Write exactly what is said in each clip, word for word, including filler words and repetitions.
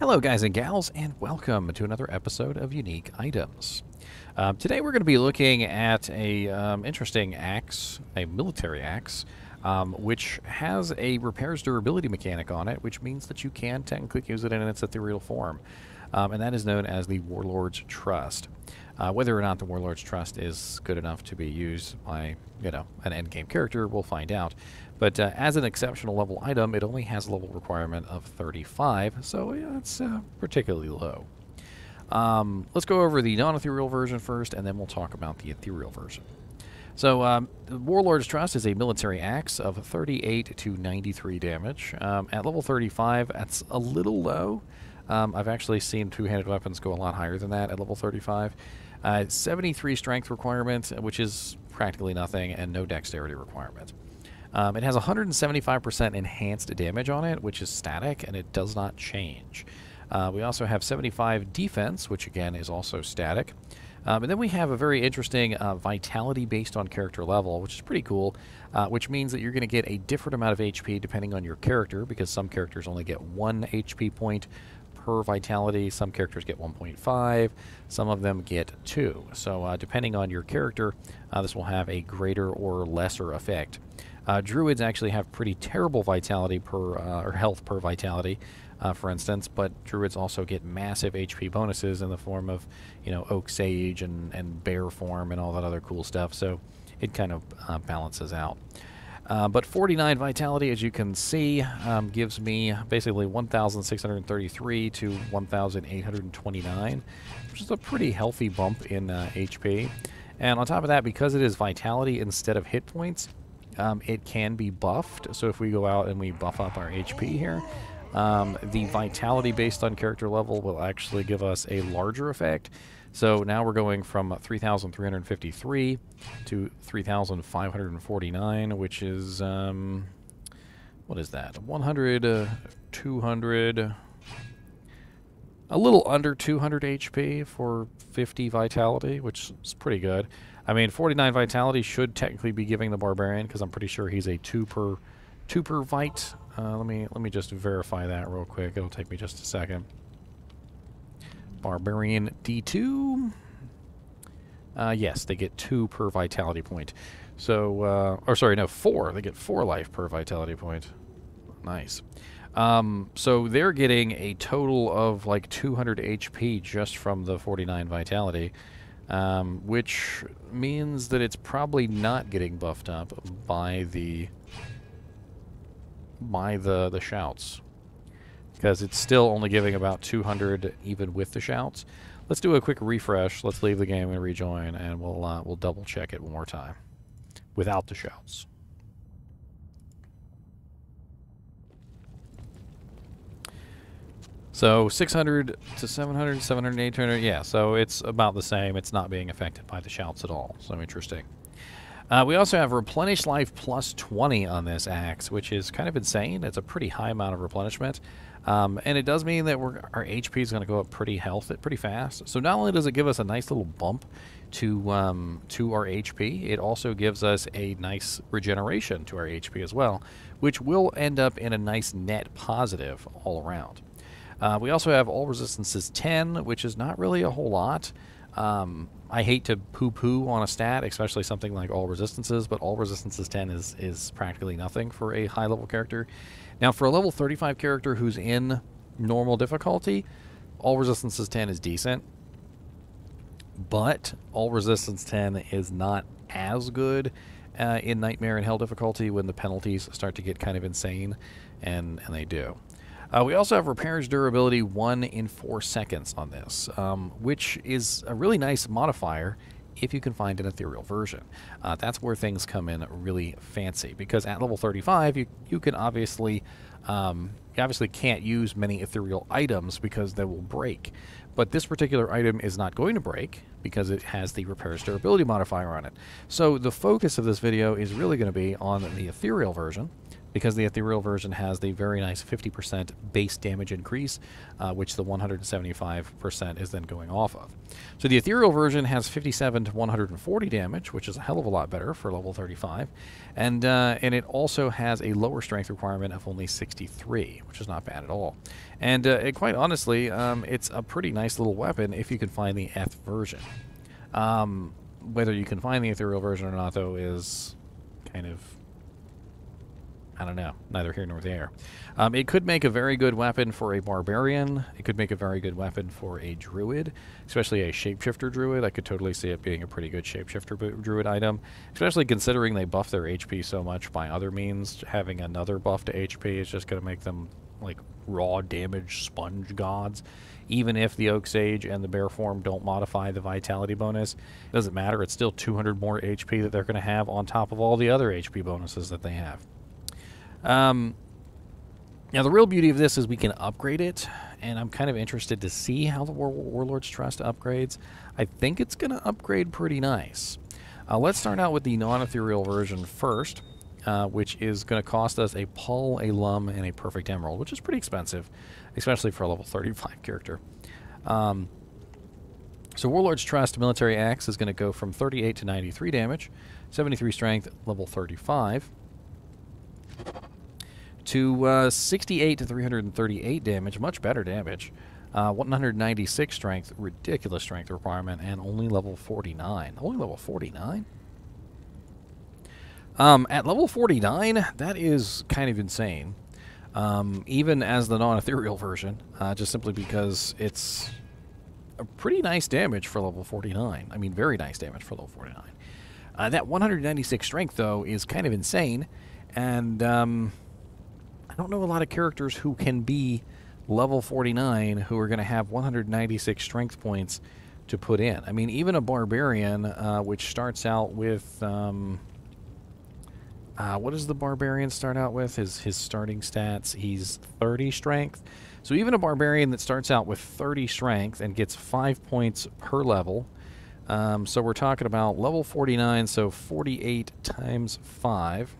Hello guys and gals, and welcome to another episode of Unique Items. Uh, today we're going to be looking at a um, interesting axe, a military axe, um, which has a repairs durability mechanic on it, which means that you can technically use it in its ethereal form. Um, and that is known as the Warlord's Trust. Uh, whether or not the Warlord's Trust is good enough to be used by, you know, an endgame character, we'll find out. But uh, as an exceptional level item, it only has a level requirement of thirty-five, so yeah, it's uh, particularly low. Um, let's go over the non-ethereal version first, and then we'll talk about the ethereal version. So, um, the Warlord's Trust is a military axe of thirty-eight to ninety-three damage. Um, at level thirty-five, that's a little low. Um, I've actually seen two-handed weapons go a lot higher than that at level thirty-five. Uh, seventy-three strength requirement, which is practically nothing, and no dexterity requirement. Um, it has one hundred seventy-five percent enhanced damage on it, which is static, and it does not change. Uh, we also have seventy-five defense, which again is also static. Um, and then we have a very interesting uh, vitality based on character level, which is pretty cool, uh, which means that you're going to get a different amount of H P depending on your character, because some characters only get one H P point per vitality, some characters get one point five, some of them get two. So uh, depending on your character, uh, this will have a greater or lesser effect. Uh, druids actually have pretty terrible vitality per, uh, or health per vitality, uh, for instance, but druids also get massive H P bonuses in the form of, you know, Oak Sage and, and Bear Form and all that other cool stuff, so it kind of uh, balances out. Uh, but forty-nine vitality, as you can see, um, gives me basically one thousand six hundred thirty-three to one thousand eight hundred twenty-nine, which is a pretty healthy bump in uh, H P. And on top of that, because it is vitality instead of hit points, Um, it can be buffed. So if we go out and we buff up our H P here, um, the vitality based on character level will actually give us a larger effect. So now we're going from three thousand three hundred fifty-three to three thousand five hundred forty-nine, which is, um, what is that? one hundred, uh, two hundred, a little under two hundred H P for fifty vitality, which is pretty good. I mean, forty-nine vitality should technically be giving the Barbarian, because I'm pretty sure he's a two per two per vite. Uh, let me let me just verify that real quick. It'll take me just a second. Barbarian D two. Uh, yes, they get two per vitality point. So, uh, or sorry, no, four. They get four life per vitality point. Nice. Um, so they're getting a total of like two hundred H P just from the forty-nine vitality. Um, which means that it's probably not getting buffed up by the by the the shouts, because it's still only giving about two hundred even with the shouts. Let's do a quick refresh. Let's leave the game and rejoin, and we'll uh, we'll double check it one more time without the shouts. So six hundred to seven hundred, seven hundred to eight hundred, yeah, so it's about the same. It's not being affected by the shouts at all, so interesting. Uh, we also have Replenish Life plus twenty on this axe, which is kind of insane. It's a pretty high amount of replenishment, um, and it does mean that we're, our H P is going to go up pretty health, pretty fast. So not only does it give us a nice little bump to, um, to our H P, it also gives us a nice regeneration to our H P as well, which will end up in a nice net positive all around. Uh, we also have all resistances ten, which is not really a whole lot. Um, I hate to poo-poo on a stat, especially something like all resistances, but all resistances ten is, is practically nothing for a high-level character. Now, for a level thirty-five character who's in normal difficulty, all resistances ten is decent, but all resistance ten is not as good uh, in Nightmare and Hell difficulty when the penalties start to get kind of insane, and, and they do. Uh, we also have repairs durability one in four seconds on this, um, which is a really nice modifier if you can find an ethereal version. Uh, that's where things come in really fancy, because at level thirty-five, you you can obviously um, you obviously can't use many ethereal items because they will break. But this particular item is not going to break because it has the repairs durability modifier on it. So the focus of this video is really going to be on the ethereal version. because the ethereal version has the very nice fifty percent base damage increase, uh, which the one hundred seventy-five percent is then going off of. So the ethereal version has fifty-seven to one hundred forty damage, which is a hell of a lot better for level thirty-five, and uh, and it also has a lower strength requirement of only sixty-three, which is not bad at all. And uh, it, quite honestly, um, it's a pretty nice little weapon if you can find the F version. Um, whether you can find the ethereal version or not, though, is kind of... I don't know, neither here nor there. Um, it could make a very good weapon for a Barbarian. It could make a very good weapon for a Druid, especially a Shapeshifter Druid. I could totally see it being a pretty good Shapeshifter Druid item, especially considering they buff their H P so much by other means. Having another buff to H P is just going to make them like raw damage sponge gods. Even if the Oak Sage and the Bear Form don't modify the Vitality bonus, it doesn't matter. It's still two hundred more H P that they're going to have on top of all the other H P bonuses that they have. Um, now, the real beauty of this is we can upgrade it, and I'm kind of interested to see how the War Warlord's Trust upgrades. I think it's going to upgrade pretty nice. Uh, let's start out with the non-ethereal version first, uh, which is going to cost us a Pull, a Lum, and a Perfect Emerald, which is pretty expensive, especially for a level thirty-five character. Um, so Warlord's Trust Military Axe is going to go from thirty-eight to ninety-three damage, seventy-three strength, level thirty-five. To uh, sixty-eight to three hundred thirty-eight damage, much better damage. Uh, one hundred ninety-six strength, ridiculous strength requirement, and only level forty-nine. Only level forty-nine? Um, at level forty-nine, that is kind of insane. Um, even as the non-ethereal version, uh, just simply because it's a pretty nice damage for level forty-nine. I mean, very nice damage for level forty-nine. Uh, that one hundred ninety-six strength, though, is kind of insane, and... Um, I don't know a lot of characters who can be level forty-nine who are going to have one hundred ninety-six strength points to put in. I mean, even a Barbarian, uh, which starts out with... Um, uh, what does the Barbarian start out with? His, his starting stats, he's thirty strength. So even a Barbarian that starts out with thirty strength and gets five points per level. Um, so we're talking about level forty-nine, so forty-eight times five.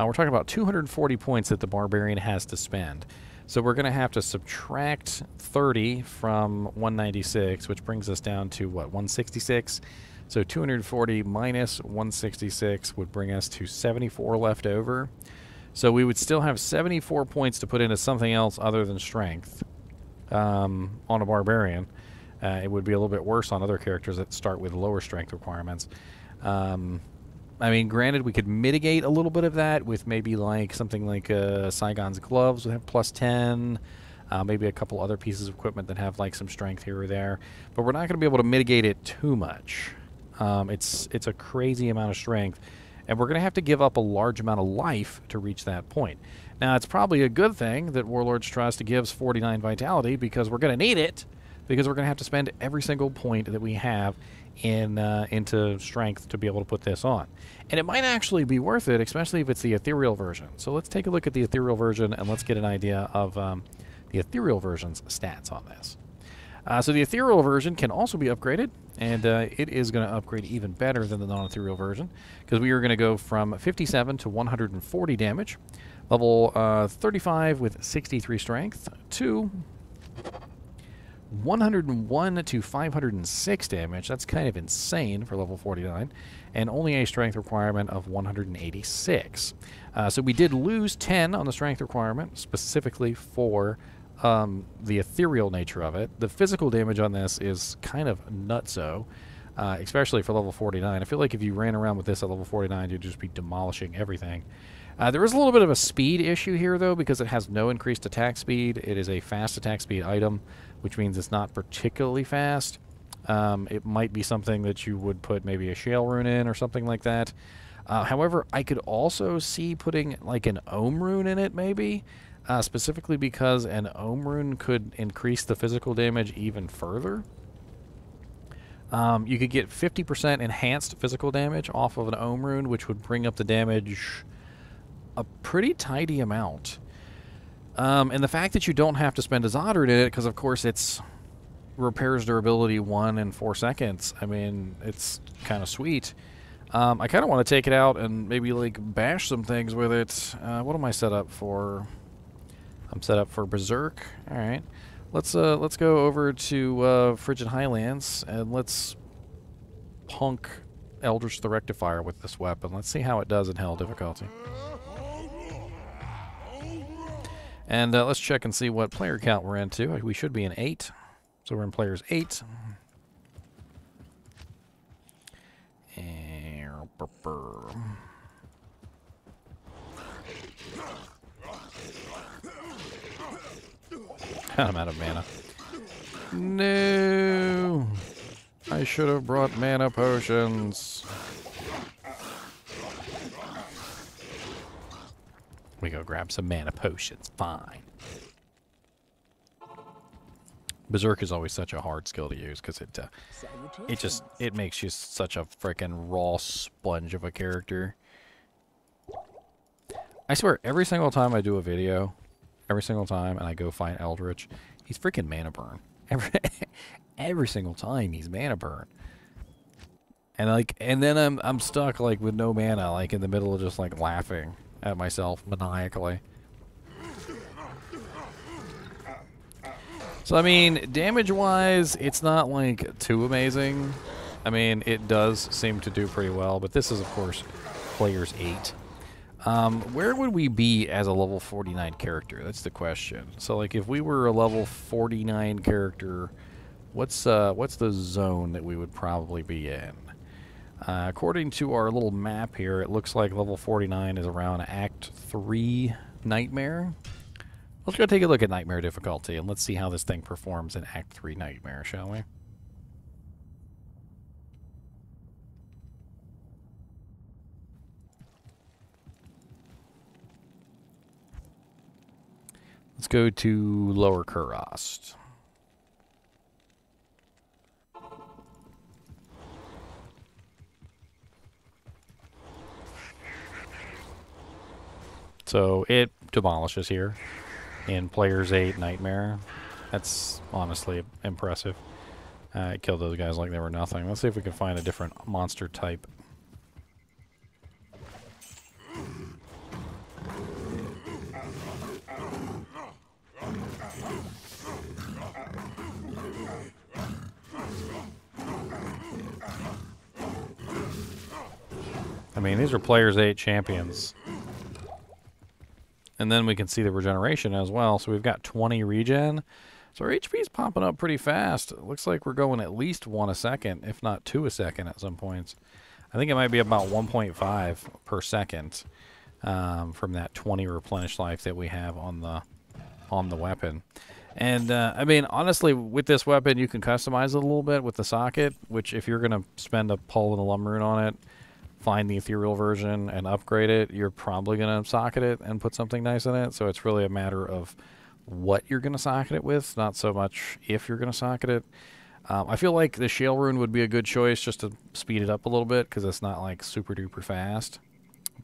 Uh, we're talking about two hundred forty points that the Barbarian has to spend. So we're going to have to subtract thirty from one ninety-six, which brings us down to, what, one sixty-six? So two hundred forty minus one sixty-six would bring us to seventy-four left over. So we would still have seventy-four points to put into something else other than strength um, on a Barbarian. Uh, it would be a little bit worse on other characters that start with lower strength requirements. Um... I mean, granted, we could mitigate a little bit of that with maybe like something like uh, Saigon's Gloves would have plus ten, uh, maybe a couple other pieces of equipment that have like some strength here or there. But we're not going to be able to mitigate it too much. Um, it's it's a crazy amount of strength, and we're going to have to give up a large amount of life to reach that point. Now, it's probably a good thing that Warlord's Trust gives forty-nine Vitality, because we're going to need it, because we're going to have to spend every single point that we have in uh, into strength to be able to put this on. And it might actually be worth it, especially if it's the ethereal version. So let's take a look at the ethereal version, and let's get an idea of um, the ethereal version's stats on this. Uh, so the ethereal version can also be upgraded, and uh, it is going to upgrade even better than the non-ethereal version, because we are going to go from fifty-seven to one hundred forty damage, level uh, thirty-five with sixty-three strength, to one hundred one to five hundred six damage. That's kind of insane for level forty-nine, and only a strength requirement of one hundred eighty-six. Uh, so we did lose ten on the strength requirement, specifically for um, the ethereal nature of it. The physical damage on this is kind of nutso, uh, especially for level forty-nine. I feel like if you ran around with this at level forty-nine, you'd just be demolishing everything. Uh, there is a little bit of a speed issue here, though, because it has no increased attack speed. It is a fast attack speed item, which means it's not particularly fast. Um, it might be something that you would put maybe a Shale Rune in or something like that. Uh, however, I could also see putting like an Ohm Rune in it, maybe, uh, specifically because an Ohm Rune could increase the physical damage even further. Um, you could get fifty percent enhanced physical damage off of an Ohm Rune, which would bring up the damage a pretty tidy amount. Um, and the fact that you don't have to spend a Zod Rune in it, because of course it's repairs durability one in four seconds. I mean, it's kind of sweet. Um, I kind of want to take it out and maybe, like, bash some things with it. Uh, what am I set up for? I'm set up for Berserk. All right. Let's, uh, let's go over to uh, Frigid Highlands, and let's punk Eldritch the Rectifier with this weapon. Let's see how it does in Hell difficulty. And uh, let's check and see what player count we're into. We should be in eight. So we're in players eight. And I'm out of mana. No! I should have brought mana potions. We go grab some mana potions. Fine. Berserk is always such a hard skill to use because it, uh, it just it makes you such a freaking raw sponge of a character. I swear, every single time I do a video, every single time, and I go find Eldritch, he's freaking mana burn. Every every single time he's mana burn. And like, and then I'm I'm stuck like with no mana, like in the middle of just like laughing at myself maniacally. So I mean, damage-wise, it's not like too amazing. I mean, it does seem to do pretty well, but this is of course players eight. Um, where would we be as a level forty-nine character? That's the question. So like, if we were a level forty-nine character, what's uh, what's the zone that we would probably be in? Uh, according to our little map here, it looks like level forty-nine is around Act three Nightmare. Let's go take a look at Nightmare difficulty, and let's see how this thing performs in Act three Nightmare, shall we? Let's go to Lower Kurast. So it demolishes here in Players eight Nightmare. That's honestly impressive. Uh, it killed those guys like they were nothing. Let's see if we can find a different monster type. I mean, these are Players eight champions. And then we can see the regeneration as well. So we've got twenty regen. So our H P is popping up pretty fast. It looks like we're going at least one a second, if not two a second at some points. I think it might be about one point five per second um, from that twenty replenished life that we have on the on the weapon. And uh, I mean, honestly, with this weapon, you can customize it a little bit with the socket, which if you're going to spend a pull and a lum rune on it, find the ethereal version and upgrade it, you're probably going to socket it and put something nice in it. So it's really a matter of what you're going to socket it with, not so much if you're going to socket it. Um, I feel like the Shale Rune would be a good choice just to speed it up a little bit because it's not like super duper fast.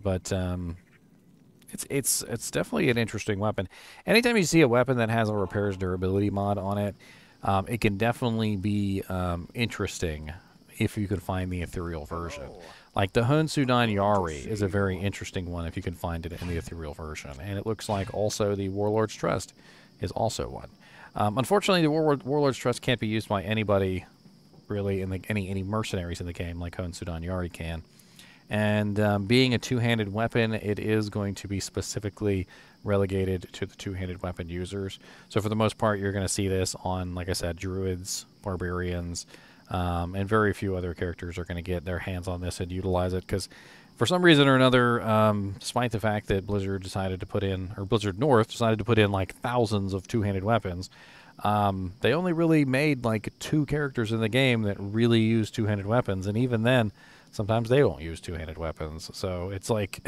But um, it's it's it's definitely an interesting weapon. Anytime you see a weapon that has a repairs durability mod on it, um, it can definitely be um, interesting if you could find the ethereal version. Like the Hon Sudan Yari is a very interesting one if you can find it in the ethereal version. And it looks like also the Warlord's Trust is also one. Um, unfortunately, the Warlord, Warlord's Trust can't be used by anybody really, in the, any any mercenaries in the game like Hon Sudan Yari can. And um, being a two-handed weapon, it is going to be specifically relegated to the two-handed weapon users. So for the most part, you're going to see this on, like I said, Druids, Barbarians, Um, and very few other characters are going to get their hands on this and utilize it because for some reason or another, um, despite the fact that Blizzard decided to put in, or Blizzard North decided to put in like thousands of two-handed weapons, um, they only really made like two characters in the game that really use two-handed weapons, and even then, sometimes they don't use two-handed weapons. So it's like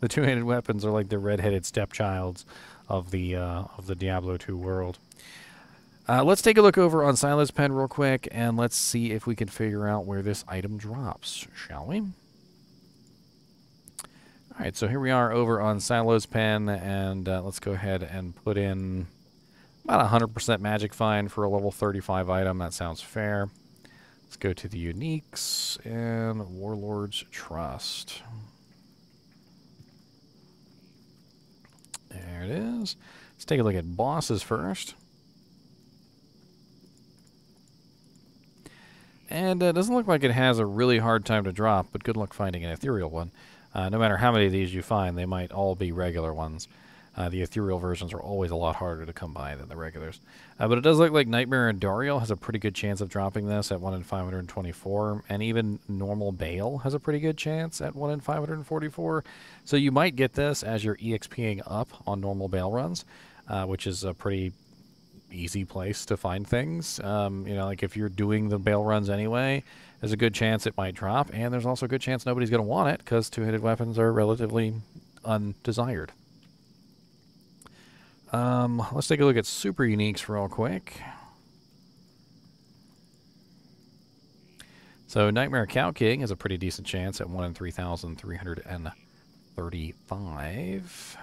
the two-handed weapons are like the red-headed stepchilds of the, uh, of the Diablo two world. Uh, let's take a look over on Silo's Pen real quick, and let's see if we can figure out where this item drops, shall we? All right, so here we are over on Silo's Pen, and uh, let's go ahead and put in about one hundred percent magic find for a level thirty-five item. That sounds fair. Let's go to the Uniques and Warlord's Trust. There it is. Let's take a look at bosses first. And it uh, doesn't look like it has a really hard time to drop, but good luck finding an ethereal one. Uh, no matter how many of these you find, they might all be regular ones. Uh, the ethereal versions are always a lot harder to come by than the regulars. Uh, but it does look like Nightmare and Dariel has a pretty good chance of dropping this at one in five hundred twenty-four, and even normal Bale has a pretty good chance at one in five hundred forty-four. So you might get this as you're EXPing up on normal Bale runs, uh, which is a pretty easy place to find things. Um, you know, like if you're doing the Bale runs anyway, there's a good chance it might drop, and there's also a good chance nobody's going to want it because two-handed weapons are relatively undesired. Um, let's take a look at super uniques real quick. So Nightmare Cow King has a pretty decent chance at one in three thousand three hundred thirty-five.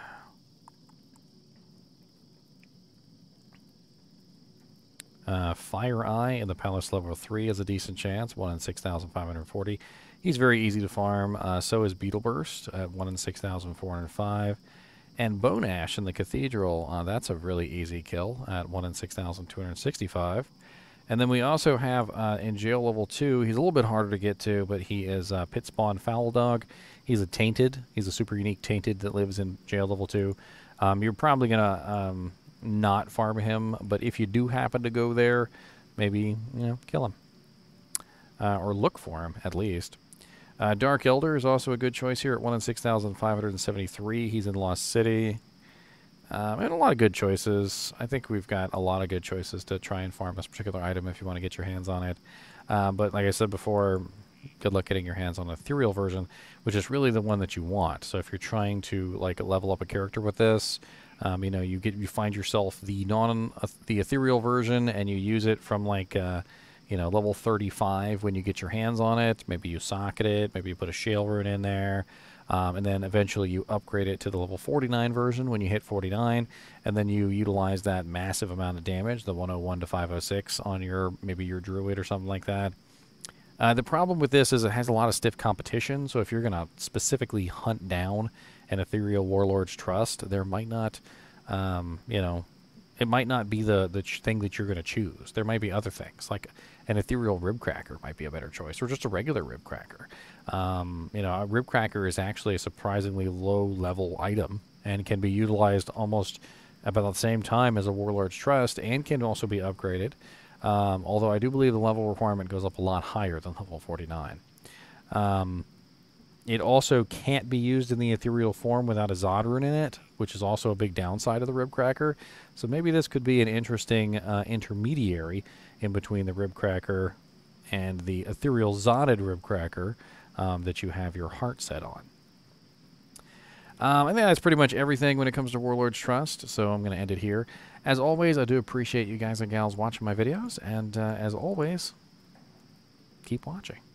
Uh, Fire-Eye in the Palace Level three has a decent chance, one in six thousand five hundred forty. He's very easy to farm. Uh, so is Beetleburst at one in six thousand four hundred five. And Bone-Ash in the Cathedral, uh, that's a really easy kill at one in six thousand two hundred sixty-five. And then we also have uh, in Jail Level two, he's a little bit harder to get to, but he is uh, Pit Spawn Foul Dog. He's a Tainted. He's a super unique Tainted that lives in Jail Level two. Um, you're probably going to um, not farm him, but if you do happen to go there, maybe you know kill him. Uh, or look for him, at least. Uh, Dark Elder is also a good choice here at one in six thousand five hundred seventy-three. He's in Lost City. Um, and a lot of good choices. I think we've got a lot of good choices to try and farm this particular item if you want to get your hands on it. Uh, but like I said before, good luck getting your hands on the ethereal version, which is really the one that you want. So if you're trying to like level up a character with this, um, you know, you get you find yourself the non uh, the ethereal version and you use it from like. Uh, You know, level thirty-five when you get your hands on it. Maybe you socket it. Maybe you put a Shale Rune in there. Um, and then eventually you upgrade it to the level forty-nine version when you hit forty-nine. And then you utilize that massive amount of damage, the one oh one to five oh six on your, maybe your Druid or something like that. Uh, the problem with this is it has a lot of stiff competition. So if you're going to specifically hunt down an ethereal Warlord's Trust, there might not, um, you know... It might not be the, the ch thing that you're going to choose. There might be other things, like an ethereal Ribcracker might be a better choice, or just a regular Ribcracker. Um, you know, a Ribcracker is actually a surprisingly low-level item and can be utilized almost about the same time as a Warlord's Trust and can also be upgraded, um, although I do believe the level requirement goes up a lot higher than level forty-nine. Um, it also can't be used in the ethereal form without a Zod Rune in it, which is also a big downside of the Ribcracker. So maybe this could be an interesting uh, intermediary in between the Ribcracker and the ethereal Zodded Ribcracker um, that you have your heart set on. Um, I think that's pretty much everything when it comes to Warlord's Trust, so I'm going to end it here. As always, I do appreciate you guys and gals watching my videos, and uh, as always, keep watching.